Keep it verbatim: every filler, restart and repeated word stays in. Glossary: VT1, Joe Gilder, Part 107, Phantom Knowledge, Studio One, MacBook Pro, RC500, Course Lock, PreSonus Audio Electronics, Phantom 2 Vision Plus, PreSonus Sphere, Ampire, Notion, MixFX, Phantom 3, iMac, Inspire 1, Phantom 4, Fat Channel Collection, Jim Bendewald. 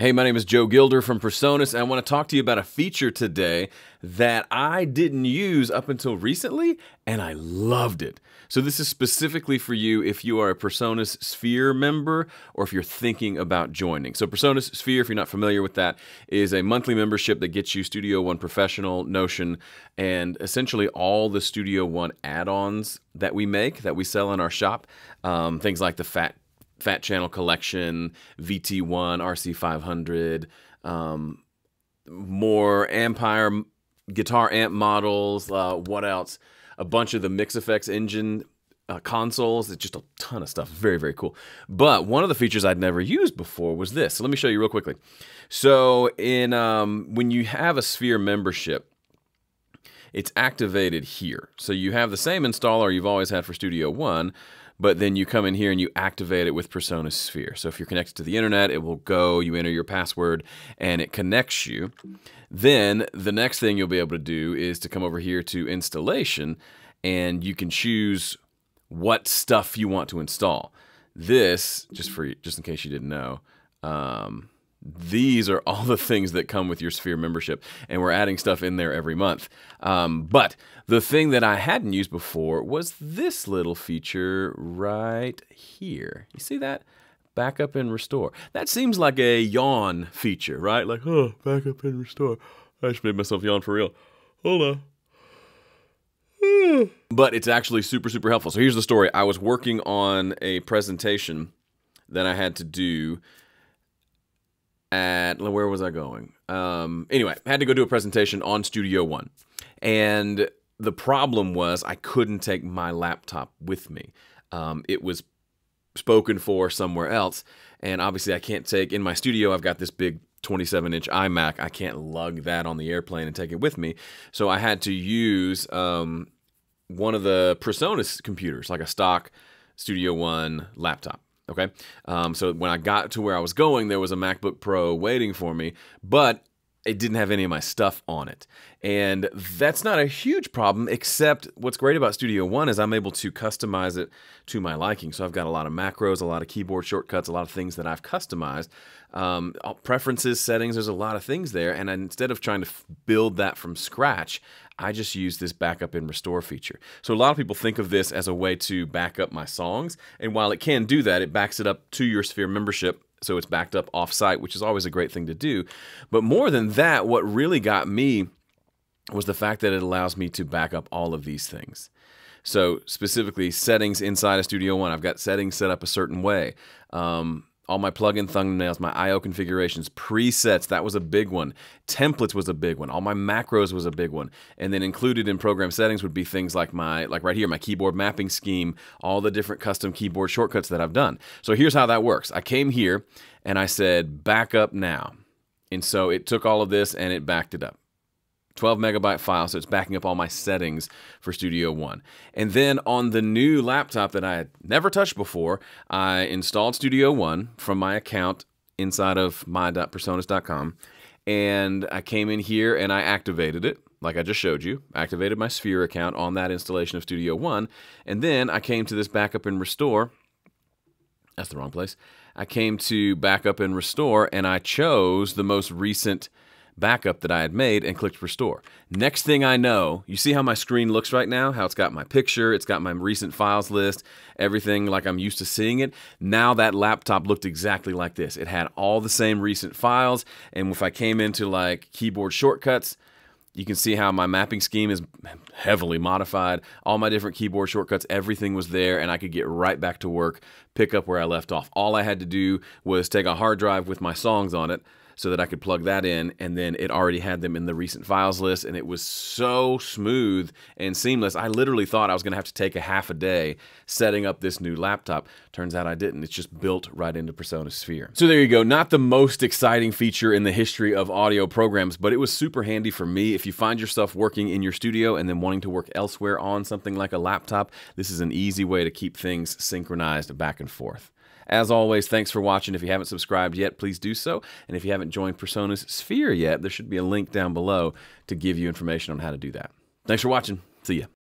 Hey, my name is Joe Gilder from PreSonus, and I want to talk to you about a feature today that I didn't use up until recently, and I loved it. So this is specifically for you if you are a PreSonus Sphere member or if you're thinking about joining. So PreSonus Sphere, if you're not familiar with that, is a monthly membership that gets you Studio One Professional, Notion, and essentially all the Studio One add-ons that we make, that we sell in our shop, um, things like the Fat Fat Channel Collection, V T one, R C five hundred, um, more Ampire guitar amp models, uh, what else? A bunch of the MixFX engine uh, consoles. It's just a ton of stuff. Very, very cool. But one of the features I'd never used before was this. So let me show you real quickly. So in um, when you have a Sphere membership, it's activated here. So you have the same installer you've always had for Studio One, but then you come in here and you activate it with PreSonus Sphere. So if you're connected to the internet, it will go, you enter your password, and it connects you. Then the next thing you'll be able to do is to come over here to installation, and you can choose what stuff you want to install. This, just for just in case you didn't know, um, these are all the things that come with your Sphere membership, and we're adding stuff in there every month. Um, but the thing that I hadn't used before was this little feature right here. You see that? Backup and restore. That seems like a yawn feature, right? Like, oh, backup and restore. I just made myself yawn for real. Hold on. But it's actually super, super helpful. So here's the story. I was working on a presentation that I had to do at, where was I going? Um, anyway, had to go do a presentation on Studio One. And the problem was I couldn't take my laptop with me. Um, it was spoken for somewhere else. And obviously I can't take, in my studio, I've got this big twenty-seven inch iMac. I can't lug that on the airplane and take it with me. So I had to use um, one of the PreSonus computers, like a stock Studio One laptop. Okay, um, so when I got to where I was going, there was a MacBook Pro waiting for me, but it didn't have any of my stuff on it. And that's not a huge problem, except what's great about Studio One is I'm able to customize it to my liking. So I've got a lot of macros, a lot of keyboard shortcuts, a lot of things that I've customized. Um, preferences, settings, there's a lot of things there. And instead of trying to build that from scratch, I just use this backup and restore feature. So a lot of people think of this as a way to back up my songs. And while it can do that, it backs it up to your Sphere membership. So it's backed up offsite, which is always a great thing to do. But more than that, what really got me was the fact that it allows me to back up all of these things. So specifically settings inside of Studio One, I've got settings set up a certain way. Um, All my plugin thumbnails, my I O configurations, presets, that was a big one. Templates was a big one. All my macros was a big one. And then included in program settings would be things like my, like right here, my keyboard mapping scheme, all the different custom keyboard shortcuts that I've done. So here's how that works. I came here and I said, back up now. And so it took all of this and it backed it up. twelve megabyte file, so it's backing up all my settings for Studio One. And then on the new laptop that I had never touched before, I installed Studio One from my account inside of my dot presonus dot com, and I came in here and I activated it, like I just showed you, activated my Sphere account on that installation of Studio One, and then I came to this backup and restore, that's the wrong place, I came to backup and restore, and I chose the most recent backup that I had made and clicked restore. Next thing I know, you see how my screen looks right now, how it's got my picture, it's got my recent files list, everything like I'm used to seeing it. Now that laptop looked exactly like this. It had all the same recent files, and if I came into like keyboard shortcuts, you can see how my mapping scheme is heavily modified. All my different keyboard shortcuts, everything was there, and I could get right back to work, pick up where I left off. All I had to do was take a hard drive with my songs on it, so that I could plug that in, and then it already had them in the recent files list, and it was so smooth and seamless. I literally thought I was gonna have to take a half a day setting up this new laptop. Turns out I didn't. It's just built right into PreSonus Sphere. So there you go. Not the most exciting feature in the history of audio programs, but it was super handy for me. If you find yourself working in your studio and then wanting to work elsewhere on something like a laptop, this is an easy way to keep things synchronized back and forth. As always, thanks for watching. If you haven't subscribed yet, please do so. And if you haven't joined PreSonus Sphere yet, there should be a link down below to give you information on how to do that. Thanks for watching. See ya.